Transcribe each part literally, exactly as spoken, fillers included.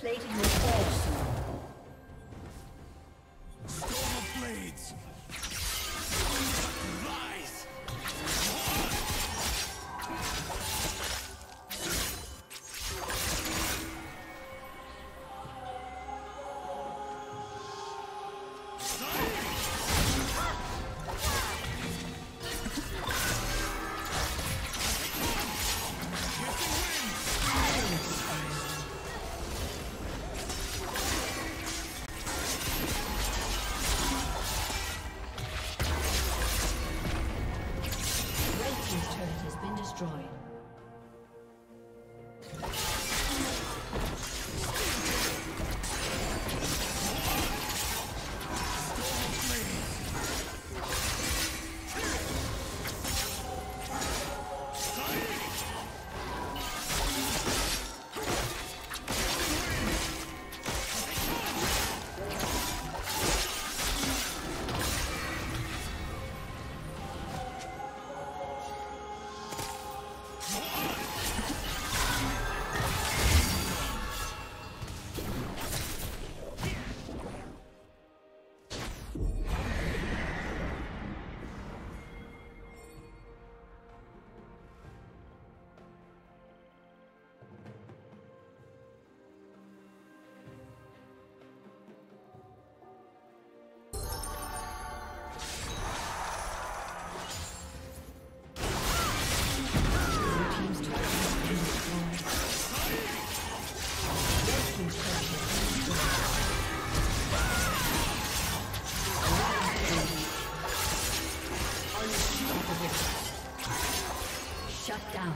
plating will fall soon. Storm of blades! Rise! Shut down.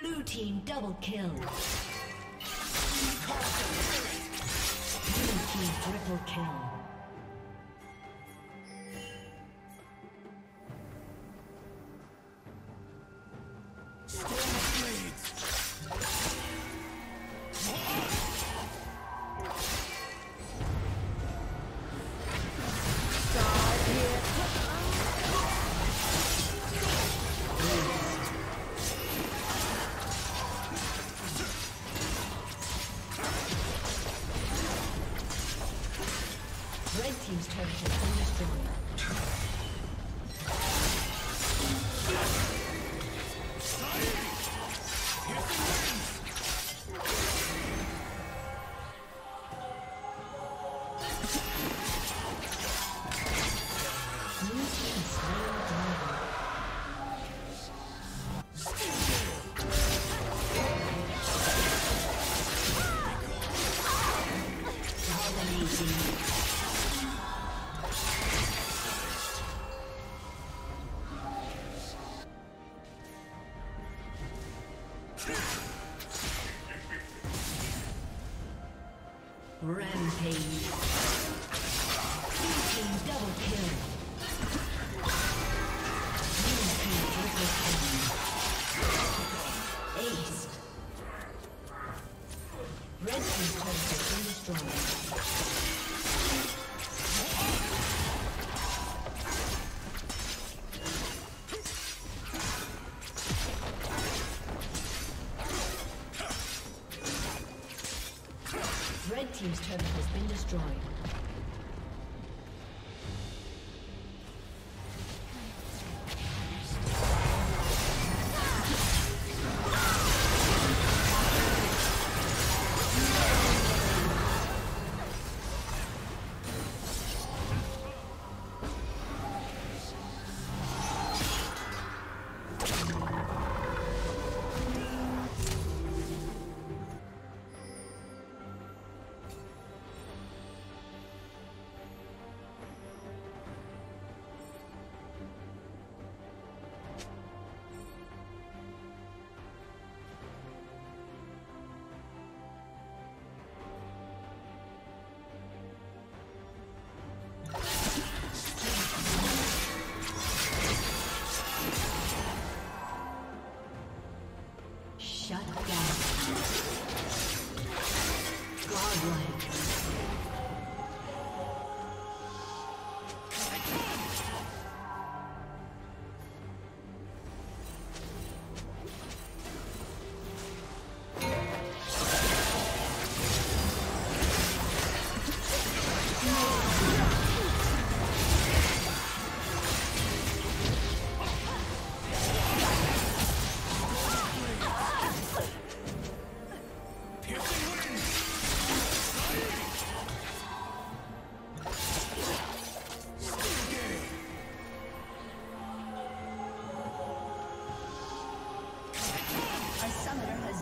Blue team double kill. Blue team triple kill. team's turret has been destroyed. Shut down. Godlike.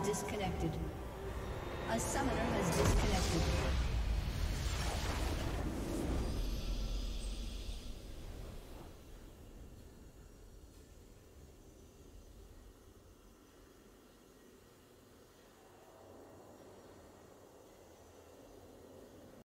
Disconnected. A summoner has disconnected.